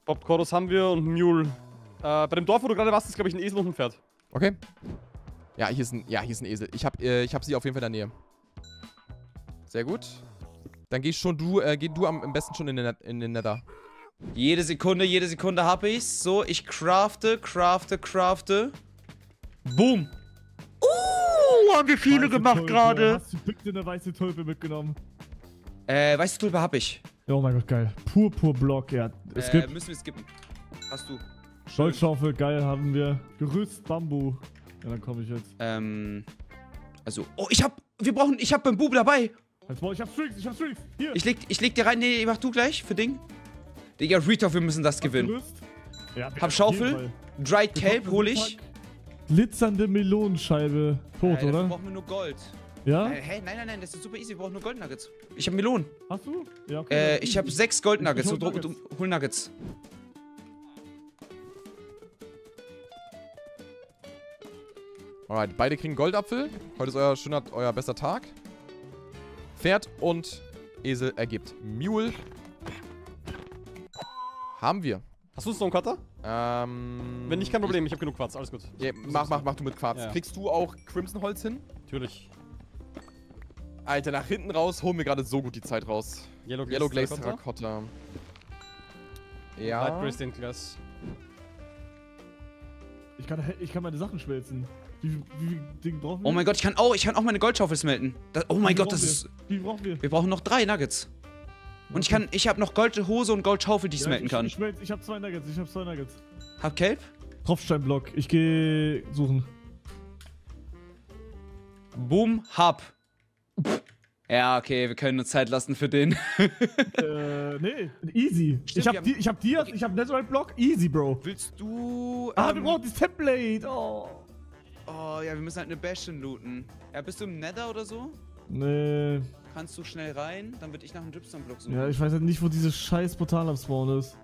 Popcorus haben wir und Mule. Bei dem Dorf, wo du gerade warst, ist glaube ich ein Esel und ein Pferd. Okay. Ja, hier ist ein Esel. Ich hab sie auf jeden Fall in der Nähe. Sehr gut. Dann geh du am besten schon in den Nether. Jede Sekunde hab ich's. So, ich crafte. Boom! Haben wir viele gemacht gerade. Hast du bitte eine weiße Tulpe mitgenommen? Weiße Tulpe hab ich. Oh mein Gott, geil. Pur Block, ja. Müssen wir skippen. Hast du. Goldstaufel, geil, haben wir. Gerüst, Bambu. Ja, dann komme ich jetzt. Also. Oh, ich hab Bambu dabei. Ich hab Streaks. Hier. Ich leg dir rein. Nee, mach du gleich für Ding. Digga, Retok, wir müssen das gewinnen. Ja, hab Schaufel. Dried Kelp hol ich. Glitzernde Melonenscheibe. Tot, oder? Wir brauchen nur Gold. Ja? Hey, nein, das ist super easy. Wir brauchen nur Goldnuggets. Ich hab Melonen. Hast du? Ja, okay. Ich hab 6 Goldnuggets. Hol Nuggets. Alright, beide kriegen Goldapfel. Heute ist euer bester Tag. Pferd und Esel ergibt Mule. Haben wir. Hast du noch einen Cutter? Wenn nicht, kein Problem. Ich habe genug Quarz. Alles gut. Yeah, mach du mit Quarz. Ja. Kriegst du auch Crimson Holz hin? Natürlich. Alter, nach hinten raus holen wir gerade so gut die Zeit raus. Yellow Glaze Terracotta. Ja. Light Gray Stained Glass. Ich kann meine Sachen schmelzen. Wie viel Ding brauchen wir? Oh mein Gott, ich kann auch meine Goldschaufel smelten. Wie brauchen wir? Wir brauchen noch 3 Nuggets. Und ich hab noch Goldhose und Goldschaufel, die ich smelten kann. Ich hab 2 Nuggets. Hab Kelp? Tropfsteinblock, ich geh suchen. Boom, hab. Ja, okay, wir können uns Zeit lassen für den. Nee, easy. Stimmt, ich hab Netherite Block, easy, Bro. Willst du... wir brauchen das Template, oh, ja, wir müssen halt eine Bastion looten. Ja, bist du im Nether oder so? Nee. Kannst du schnell rein, dann würde ich nach einem Dripstone-Block suchen. Ja, ich weiß halt nicht, wo dieses scheiß Portal am Spawn ist.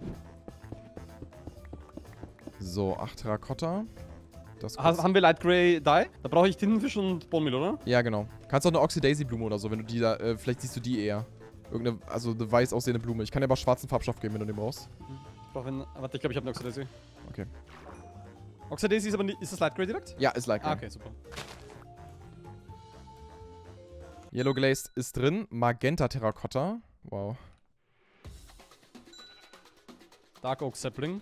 So, 8 Terrakotta. Haben wir Light Grey Dye? Da brauche ich Tintenfisch und Bonemeal, oder? Ja, genau. Kannst auch eine Oxy-Daisy-Blume oder so, wenn du die da... vielleicht siehst du die eher. Irgendeine, also eine weiß aussehende Blume. Ich kann dir aber schwarzen Farbstoff geben, wenn du den brauchst. Ich brauche einen... Warte, ich glaube, ich habe eine Oxy-Daisy. Okay. Oxy-Daisy ist aber nicht... Ist das Light Grey direkt? Ja, ist Light Grey. Ah, okay, super. Yellow Glazed ist drin. Magenta Terrakotta. Wow. Dark Oak Sapling.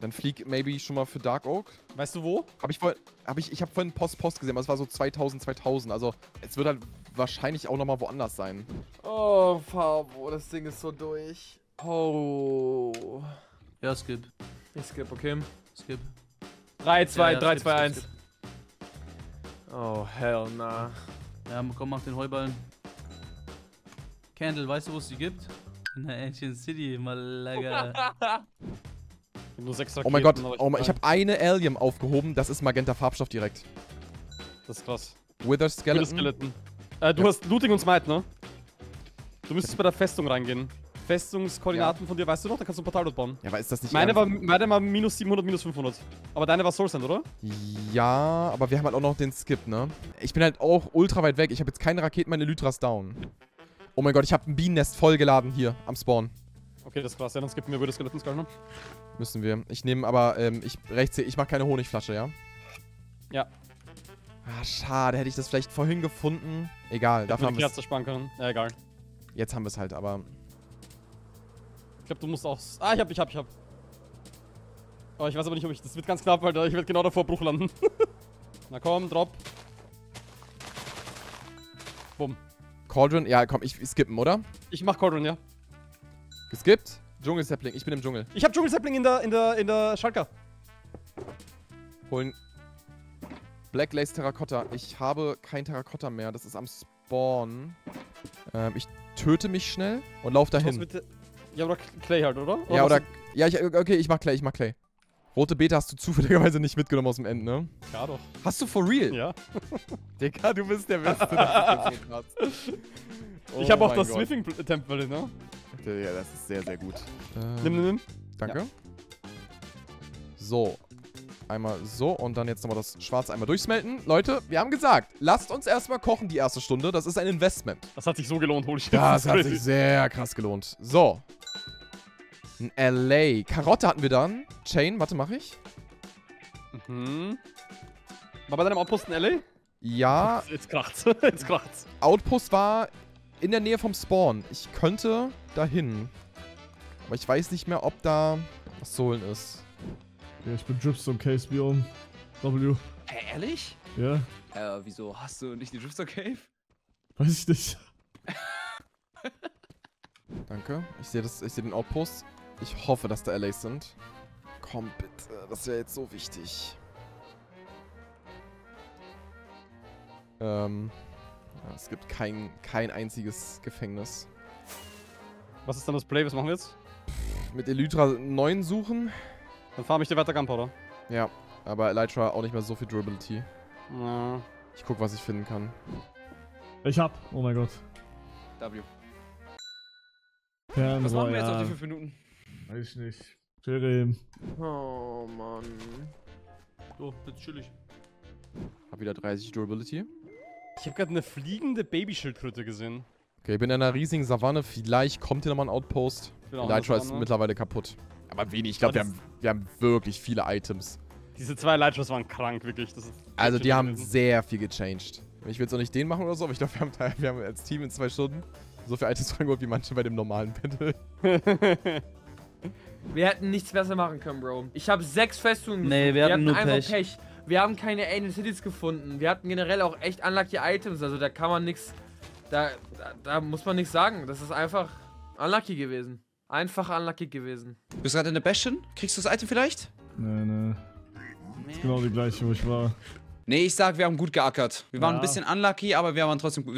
Dann flieg maybe schon mal für Dark Oak. Weißt du wo? Ich hab vorhin Post gesehen, aber es war so 2000. Also es wird halt wahrscheinlich auch nochmal woanders sein. Oh, Fabo, das Ding ist so durch. Oh. Ja, skip. Ich skip, okay? Skip. 3, 2, 1. Oh, hell nah. Ja, komm, mach den Heuballen. Candle, weißt du, wo es die gibt? In der Ancient City, Malaga. Nur 6 Raketen, oh mein Gott, ich habe eine Alien aufgehoben, das ist magenta Farbstoff direkt. Das ist krass. Wither Skeleton. Du hast Looting und Smite, ne? Du müsstest bei der Festung reingehen. Festungskoordinaten von dir, weißt du noch? Dann kannst du ein Portal dort bauen. Ja, aber ist das nicht... Meine war minus 700, minus 500. Aber deine war Soulsand, oder? Ja, aber wir haben halt auch noch den Skip, ne? Ich bin halt auch ultra weit weg. Ich habe jetzt keine Raketen, meine Lytras down. Oh mein Gott, ich habe ein Bienennest vollgeladen hier am Spawn. Okay, das ist krass. Ja, dann skippen wir Wither Skeleton gar nicht. Müssen wir. Ich nehme aber, ich mache keine Honigflasche, ja? Ja. Ah, schade. Hätte ich das vielleicht vorhin gefunden. Egal. Dafür haben wir es. Ja, egal. Jetzt haben wir es halt, aber... Ich glaube, du musst auch... Ah, ich hab. Oh, ich weiß aber nicht, ob ich... Das wird ganz knapp, Alter. Ich werde genau davor Bruch landen. Na komm, drop. Bumm. Cauldron? Ja, komm, ich skippen, oder? Ich mach Cauldron, ja. Geskippt? Dschungelsapling, ich bin im Dschungel. Ich hab Dschungelsapling in der Schalker. Holen. Black Lace Terrakotta. Ich habe kein Terrakotta mehr, das ist am Spawn. Ich töte mich schnell und lauf dahin. Ja, oder Clay halt, oder? Ja, oder. Ja, ich mach Clay, Rote Beta hast du zufälligerweise nicht mitgenommen aus dem End, ne? Ja, doch. Hast du for real? Ja. Digga, du bist der Beste. Ich hab auch das Smithing-Temple, ne? Ja, das ist sehr, sehr gut. Nimm. Danke. Ja. So. Einmal so und dann jetzt nochmal das Schwarze einmal durchsmelten. Leute, wir haben gesagt, lasst uns erstmal kochen die erste Stunde. Das ist ein Investment. Das hat sich so gelohnt, hol ich. Das hat sich sehr krass gelohnt. So. Ein LA. Karotte hatten wir dann. Chain, warte, mach ich. Mhm. War bei deinem Outpost ein LA? Ja. Jetzt kracht's. Outpost war... in der Nähe vom Spawn. Ich könnte dahin. Aber ich weiß nicht mehr, ob da was zu holen ist. Ja, ich bin Dripstone Cave Biome. W. Ehrlich? Ja. Wieso hast du nicht die Dripstone Cave? Weiß ich nicht. Danke. Ich seh den Outpost. Ich hoffe, dass da LAs sind. Komm bitte, das wäre jetzt so wichtig. Es gibt kein einziges Gefängnis. Was ist dann das Play? Was machen wir jetzt? Mit Elytra 9 suchen. Dann farm ich dir weiter Gunpowder. Ja, aber Elytra auch nicht mehr so viel Durability. Ja. Ich guck, was ich finden kann. Ich hab. Oh mein Gott. W. Was machen wir jetzt auf die 5 Minuten? Weiß ich nicht. Chill. Oh Mann. So, jetzt chill ich. Hab wieder 30 Durability. Ich habe gerade eine fliegende Babyschildkröte gesehen. Okay, ich bin in einer riesigen Savanne. Vielleicht kommt hier nochmal ein Outpost. Elytra ist mittlerweile kaputt. Aber wenig. Ich glaube, wir haben wirklich viele Items. Diese 2 Elytras waren krank, wirklich. Das ist also, die haben sehr viel gechanged. Ich will jetzt auch nicht den machen oder so, aber ich glaube, wir haben als Team in 2 Stunden so viele Items reingeholt wie manche bei dem normalen Battle. Wir hätten nichts besser machen können, Bro. Ich habe 6 Festungen. Nee, wir hatten nur Pech. Wir haben keine Alien Cities gefunden. Wir hatten generell auch echt unlucky Items. Also da kann man nichts... Da muss man nichts sagen. Das ist einfach unlucky gewesen. Einfach unlucky gewesen. Du bist gerade in der Bastion? Kriegst du das Item vielleicht? Nee. Das ist genau die gleiche, wo ich war. Nee, ich sag, wir haben gut geackert. Wir waren ein bisschen unlucky, aber wir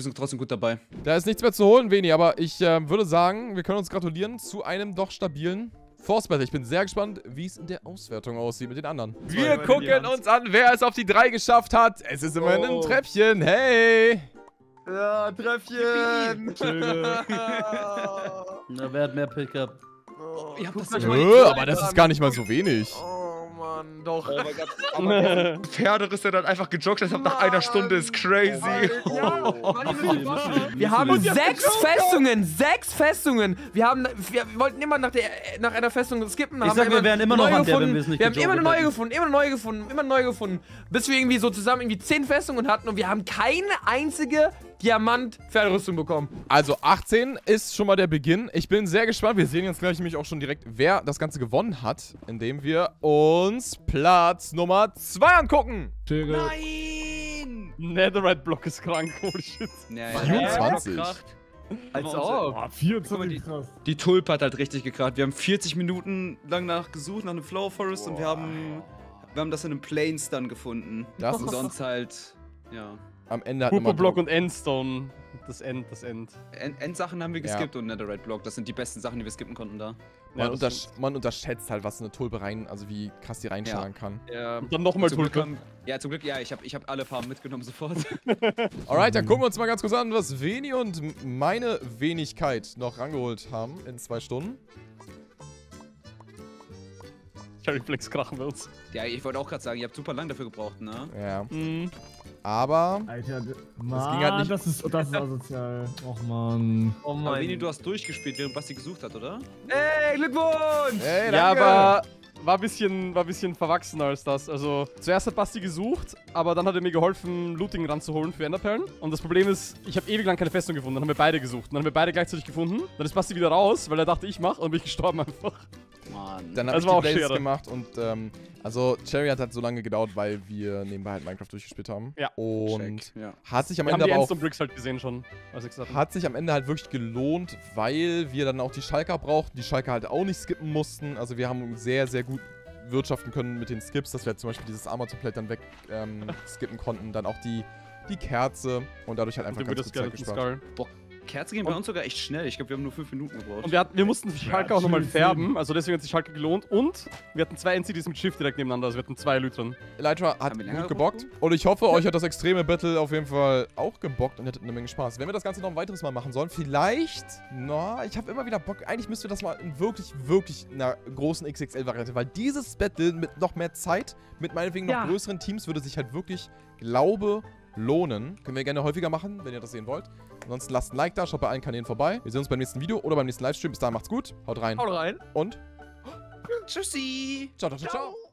sind trotzdem gut dabei. Da ist nichts mehr zu holen, Veni, aber ich würde sagen, wir können uns gratulieren zu einem doch stabilen Force Battle. Ich bin sehr gespannt, wie es in der Auswertung aussieht mit den anderen. Wir gucken uns an, wer es auf die 3 geschafft hat. Es ist immerhin ein Treppchen. Hey! Ja, Treppchen! Na, wer hat mehr Pickup? Oh, aber das ist gar nicht mal so wenig. Oh Mann, doch. Aber Pferderiss, der dann einfach gejoggt hat nach einer Stunde, ist crazy. Oh. Ja, wir haben 6 Festungen. Wir wollten immer nach einer Festung skippen. Ich sag, wir wären immer noch an der, wenn wir es nicht gefunden. Wir haben immer neu gefunden. Bis wir irgendwie so zusammen irgendwie 10 Festungen hatten und wir haben keine einzige Diamant-Pferderüstung bekommen. Also 18 ist schon mal der Beginn. Ich bin sehr gespannt. Wir sehen jetzt gleich nämlich auch schon direkt, wer das Ganze gewonnen hat, indem wir uns Platz Nummer 2 angucken. Nein! Netherite-Block ist krank. Oh shit. Ja, ja. 24. Ja, als ob. Oh, 24. Die Tulpe hat halt richtig gekracht. Wir haben 40 Minuten lang gesucht nach einem Flower Forest und wir haben das in einem Plains dann gefunden. Das und ist sonst halt, ja. Am Ende hat Hugo-Block und Endstone. Das End. Endsachen haben wir geskippt und Netherite-Block. Das sind die besten Sachen, die wir skippen konnten da. Man, ja, man unterschätzt halt, was eine Tulpe rein, also wie krass die reinschlagen kann. Ja. Und dann nochmal Tulpe. Ja, zum Glück, ja, ich hab alle Farben mitgenommen sofort. Alright, dann gucken wir uns mal ganz kurz an, was Veni und meine Wenigkeit noch rangeholt haben in 2 Stunden. Cherryflex krachen wir uns. Ja, ich wollte auch gerade sagen, ihr habt super lang dafür gebraucht, ne? Ja. Mhm. Aber. Alter, Mann, das ging halt nicht. Das ist asozial. Och, Mann. Oh mein. Aber Veni, du hast durchgespielt, während Basti gesucht hat, oder? Ey, Glückwunsch! Ey, danke. Ja, aber war ein bisschen verwachsener als das. Also, zuerst hat Basti gesucht, aber dann hat er mir geholfen, Looting ranzuholen für Enderperlen. Und das Problem ist, ich habe ewig lang keine Festung gefunden. Dann haben wir beide gesucht. Dann haben wir beide gleichzeitig gefunden. Dann ist Basti wieder raus, weil er dachte, ich mach. Und dann bin ich gestorben einfach. Mann. Dann habe ich die Plays gemacht und, also, Cherry hat halt so lange gedauert, weil wir nebenbei halt Minecraft durchgespielt haben. Ja. Und hat sich am Ende aber auch... Wir haben die Endstone Bricks halt gesehen schon, als ich gesagt habe. Hat sich am Ende halt wirklich gelohnt, weil wir dann auch die Schalker brauchten, die Schalker halt auch nicht skippen mussten. Also wir haben sehr, sehr gut wirtschaften können mit den Skips, dass wir halt zum Beispiel dieses Armor-Template dann weg skippen konnten. Dann auch die Kerze und dadurch halt einfach ganz gut Zeit gespart. Kerze gehen bei uns sogar echt schnell. Ich glaube, wir haben nur 5 Minuten gebraucht. Und wir mussten die Schalker auch nochmal färben. Also deswegen hat sich Schalker gelohnt. Und wir hatten 2 NCDs mit Shift direkt nebeneinander. Also wir hatten 2 Elytren. Elytra hat gut gebockt. Und ich hoffe, euch hat das extreme Battle auf jeden Fall auch gebockt und ihr hattet eine Menge Spaß. Wenn wir das Ganze noch ein weiteres Mal machen sollen, vielleicht... Na, ich habe immer wieder Bock. Eigentlich müssten wir das mal in wirklich, wirklich einer großen XXL-Variante. Weil dieses Battle mit noch mehr Zeit, mit meinetwegen noch größeren Teams, würde sich halt wirklich, glaube, lohnen. Können wir gerne häufiger machen, wenn ihr das sehen wollt. Ansonsten lasst ein Like da, schaut bei allen Kanälen vorbei. Wir sehen uns beim nächsten Video oder beim nächsten Livestream. Bis dahin macht's gut. Haut rein. Und tschüssi. Ciao, ciao, ciao.